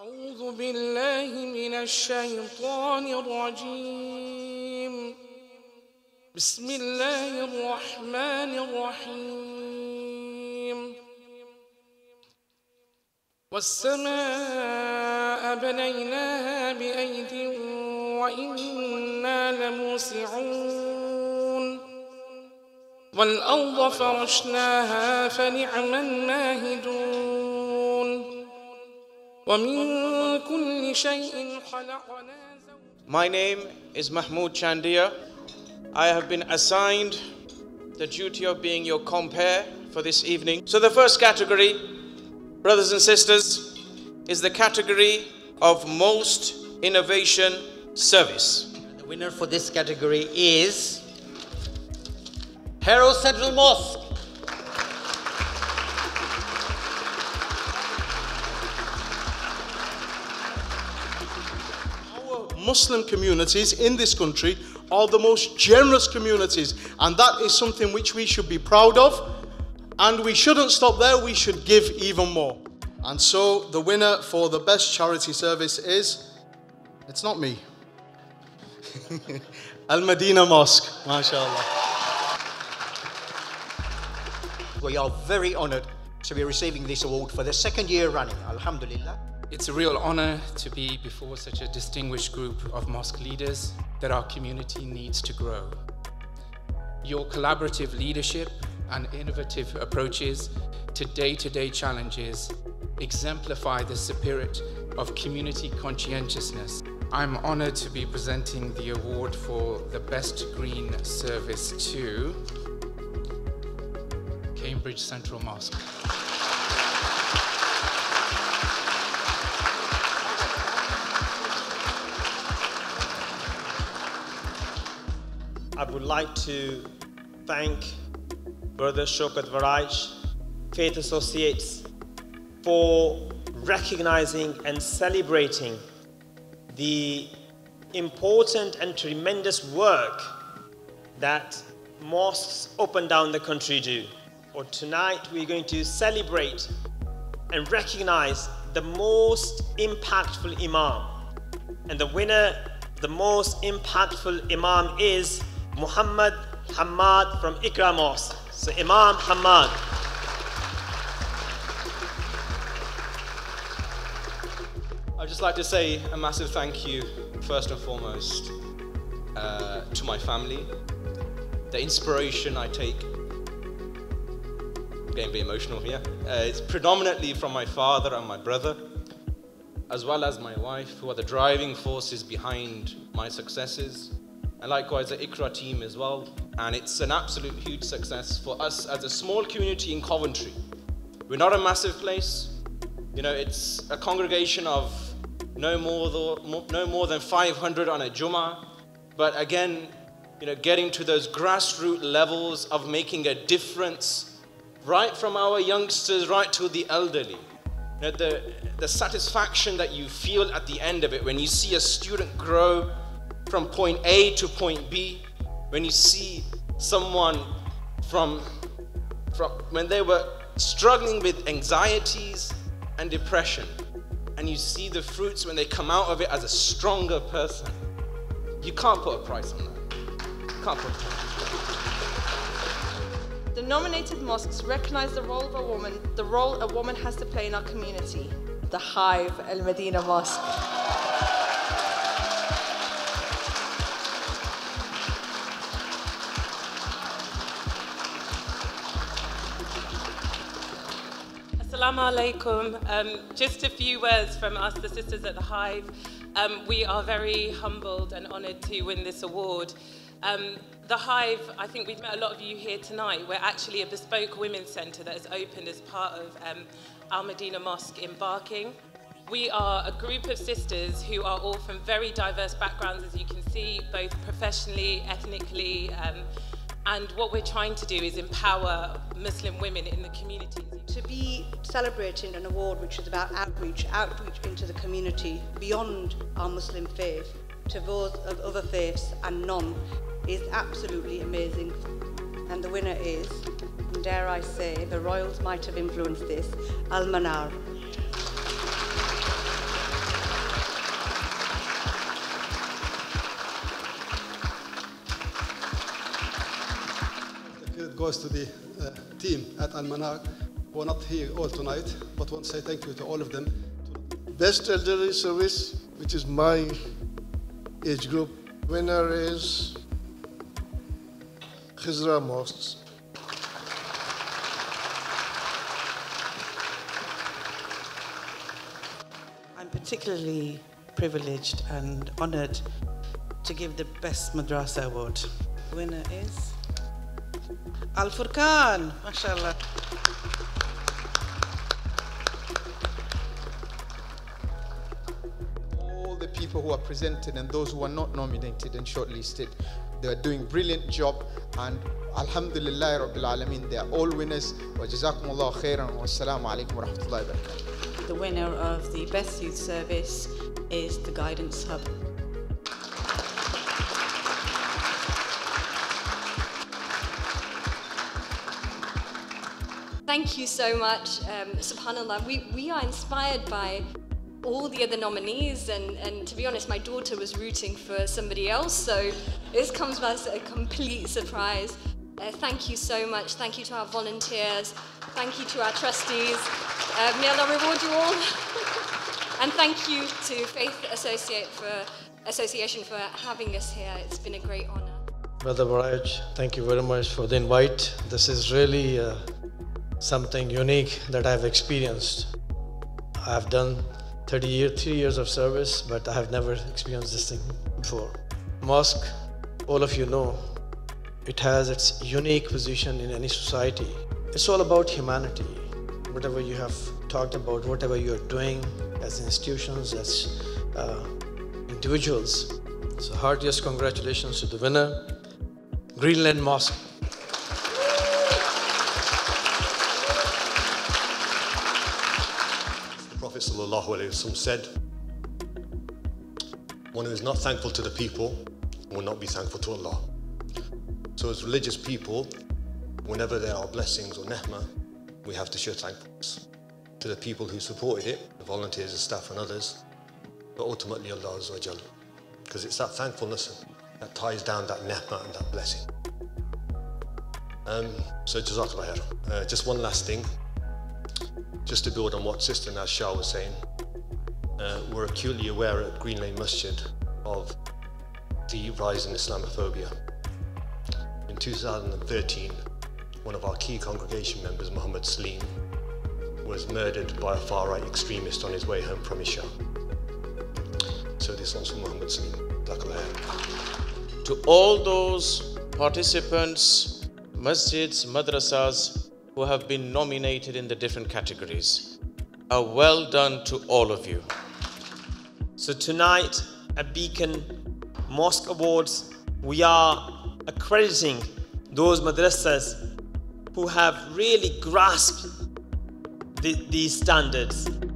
أعوذ بالله من الشيطان الرجيم بسم الله الرحمن الرحيم والسماء بنيناها بأيد وإنا لموسعون والأرض فرشناها فنعم الماهدون My name is Mahmoud Chandia. I have been assigned the duty of being your compere for this evening. So the first category, brothers and sisters, is the category of most innovation service. The winner for this category is Harrow Central Mosque. Muslim communities in this country are the most generous communities, and that is something which we should be proud of, and we shouldn't stop there, we should give even more. And so the winner for the best charity service is, it's not me, Al Medina Mosque, mashallah. We are very honoured to be receiving this award for the second year running, alhamdulillah. It's a real honor to be before such a distinguished group of mosque leaders that our community needs to grow. Your collaborative leadership and innovative approaches to day-to-day challenges exemplify the spirit of community conscientiousness. I'm honored to be presenting the award for the best green service to Cambridge Central Mosque. I would like to thank Brother Shokat Varaich, Faith Associates, for recognizing and celebrating the important and tremendous work that mosques up and down the country do. For tonight, we're going to celebrate and recognize the most impactful Imam. And the winner, the most impactful Imam is Muhammad Hamad from Iqra Mosque. So Imam Hamad. I'd just like to say a massive thank you, first and foremost, to my family. The inspiration I take, I'm going to be emotional here, it's predominantly from my father and my brother, as well as my wife, who are the driving forces behind my successes. And likewise the Iqra team as well. And it's an absolute huge success for us as a small community in Coventry. We're not a massive place. You know, it's a congregation of no more than 500 on a Jummah. But again, you know, getting to those grassroots levels of making a difference, right from our youngsters right to the elderly. You know, the satisfaction that you feel at the end of it when you see a student grow from point A to point B, when you see someone when they were struggling with anxieties and depression, and you see the fruits when they come out of it as a stronger person, you can't put a price on that. You can't put a price on that. The nominated mosques recognize the role of a woman, the role a woman has to play in our community. The Hive, Al Medina Mosque. Assalamu alaikum. Just a few words from us, the sisters at the Hive. We are very humbled and honoured to win this award. The Hive, I think we've met a lot of you here tonight. We're actually a bespoke women's centre that is opened as part of Al Medina Mosque in Barking. We are a group of sisters who are all from very diverse backgrounds, as you can see, both professionally, ethnically, and what we're trying to do is empower Muslim women in the community. To be celebrating an award which is about outreach, outreach into the community beyond our Muslim faith, to those of other faiths and none, is absolutely amazing. And the winner is, and dare I say, the royals might have influenced this, Al-Manar. goes to the team at Al-Manar, who are not here all tonight, but want to say thank you to all of them. Best Elderly Service, which is my age group, winner is Khizra Moss. I'm particularly privileged and honored to give the Best Madrasa Award. The winner is Al-Furkaan, mashallah. All the people who are presented and those who are not nominated and shortlisted, they are doing a brilliant job, and alhamdulillah rabbil alameen, they are all winners. Wa jazakumullahu khairan wa assalamu alaikum wa rahmatullahi wa barakatuh. The winner of the Best Youth Service is the Guidance Hub. Thank you so much, subhanAllah. We are inspired by all the other nominees, and to be honest, my daughter was rooting for somebody else, so this comes as a complete surprise. Thank you so much. Thank you to our volunteers. Thank you to our trustees. May Allah reward you all. And thank you to Faith Association for having us here. It's been a great honor. Brother Varaich, thank you very much for the invite. This is really something unique that I've experienced. I've done 3 years of service, but I have never experienced this thing before. Mosque, all of you know, it has its unique position in any society. It's all about humanity. Whatever you have talked about, whatever you are doing as institutions, as individuals. So heartiest congratulations to the winner, Green Lane Mosque. Sallallahu Alaihi Wasallam said, one who is not thankful to the people will not be thankful to Allah. So as religious people, whenever there are blessings or nehmah, we have to show thankfulness to the people who supported it, the volunteers, the staff and others, but ultimately Allah Azza wa Jalla, because it's that thankfulness that ties down that nehmah and that blessing. So Jazakallah khair. Just one last thing. Just to build on what Sister Nashal was saying, we're acutely aware at Green Lane Masjid of the rise in Islamophobia. In 2013, one of our key congregation members, Muhammad Saleem, was murdered by a far-right extremist on his way home from Isha. So this one's for Muhammad Saleem. To all those participants, masjids, madrasas, who have been nominated in the different categories. A well done to all of you. So tonight at Beacon Mosque Awards, we are accrediting those madrasas who have really grasped these standards.